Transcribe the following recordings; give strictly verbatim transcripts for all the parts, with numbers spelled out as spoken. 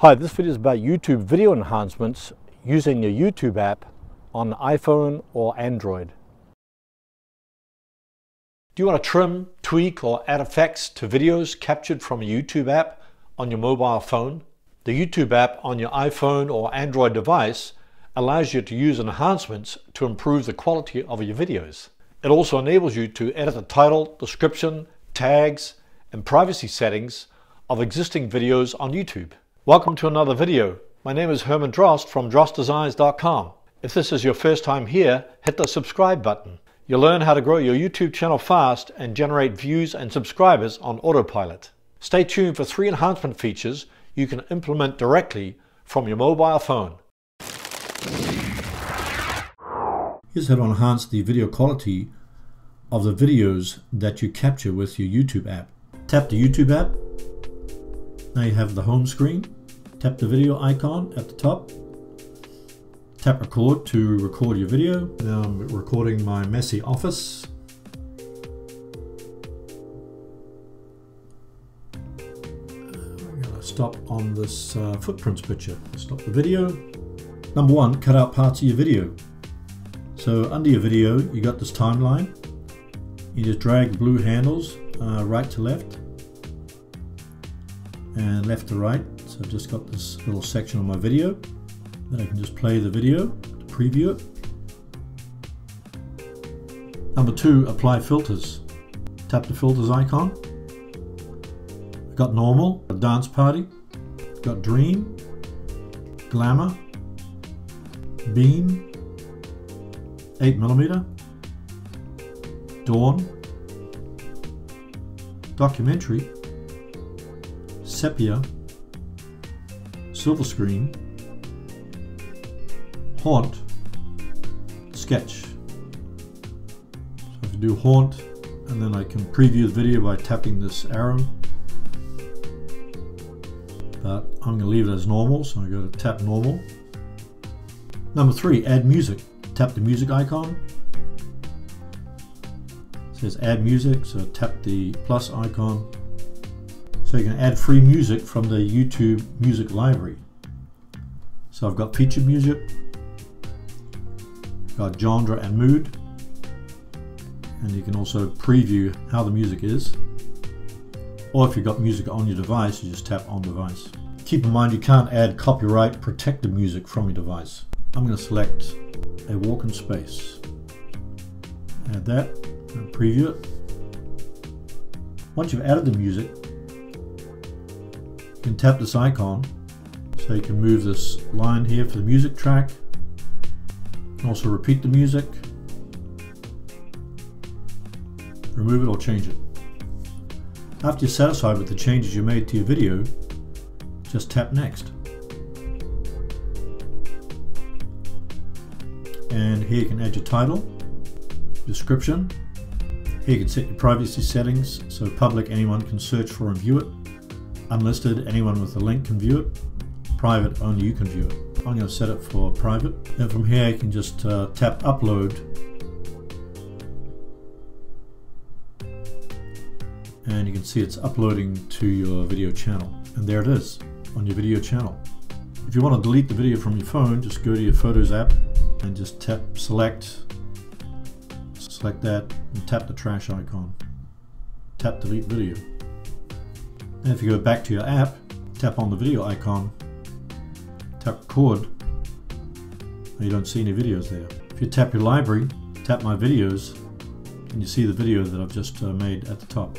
Hi, this video is about YouTube video enhancements using your YouTube app on iPhone or Android. Do you want to trim, tweak, or add effects to videos captured from a YouTube app on your mobile phone? The YouTube app on your iPhone or Android device allows you to use enhancements to improve the quality of your videos. It also enables you to edit the title, description, tags, and privacy settings of existing videos on YouTube. Welcome to another video. My name is Herman Drost from drost designs dot com. If this is your first time here, hit the subscribe button. You'll learn how to grow your YouTube channel fast and generate views and subscribers on autopilot. Stay tuned for three enhancement features you can implement directly from your mobile phone. Here's how to enhance the video quality of the videos that you capture with your YouTube app. Tap the YouTube app. Now you have the home screen. Tap the video icon at the top. Tap record to record your video. Now I'm recording my messy office. I'm gonna stop on this uh, footprints picture. Stop the video. Number one, cut out parts of your video. So under your video, you got this timeline. You just drag blue handles uh, right to left and left to right. So I've just got this little section on my video. Then I can just play the video to preview it. Number two, apply filters. Tap the filters icon. I've got normal, a dance party, I've got dream, glamour, beam, eight millimeter, dawn, documentary, sepia, silver screen, haunt, sketch. So I can do haunt, and then I can preview the video by tapping this arrow. But I'm going to leave it as normal, so I go to tap normal. Number three, add music. Tap the music icon. It says add music, so tap the plus icon. So you can add free music from the YouTube music library. So I've got featured music, got genre and mood, and you can also preview how the music is. Or if you've got music on your device, you just tap on device. Keep in mind you can't add copyright protected music from your device. I'm going to select a walk-in space. Add that and preview it. Once you've added the music, you can tap this icon, so you can move this line here for the music track. You can also repeat the music, remove it or change it. After you're satisfied with the changes you made to your video, just tap next. And here you can add your title, description. Here you can set your privacy settings, so public, anyone can search for and view it. Unlisted, anyone with a link can view it. Private, only you can view it. I'm going to set it for private. And from here, you can just uh, tap upload. And you can see it's uploading to your video channel. And there it is on your video channel. If you want to delete the video from your phone, just go to your Photos app and just tap select. Select that and tap the trash icon. Tap delete video. And if you go back to your app, tap on the video icon, tap record, and you don't see any videos there. If you tap your library, tap my videos, and you see the video that I've just uh, made at the top.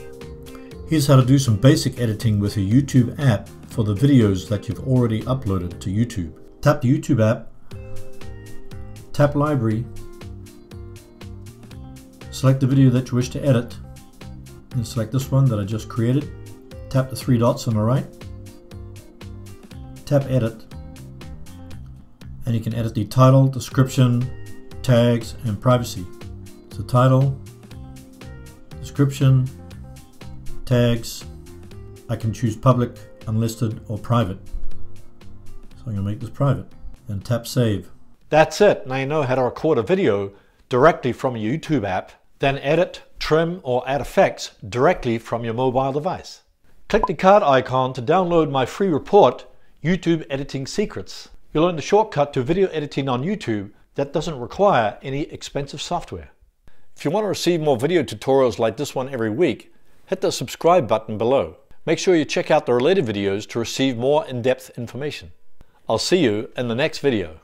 Here's how to do some basic editing with a YouTube app for the videos that you've already uploaded to YouTube. Tap the YouTube app, tap library, select the video that you wish to edit, and select this one that I just created. Tap the three dots on the right, tap edit, and you can edit the title, description, tags, and privacy. So title, description, tags, I can choose public, unlisted, or private. So I'm going to make this private, and tap save. That's it. Now you know how to record a video directly from your YouTube app, then edit, trim, or add effects directly from your mobile device. Click the card icon to download my free report YouTube editing secrets. You'll learn the shortcut to video editing on YouTube that doesn't require any expensive software. If you want to receive more video tutorials like this one every week, hit the subscribe button below. Make sure you check out the related videos to receive more in-depth information. I'll see you in the next video.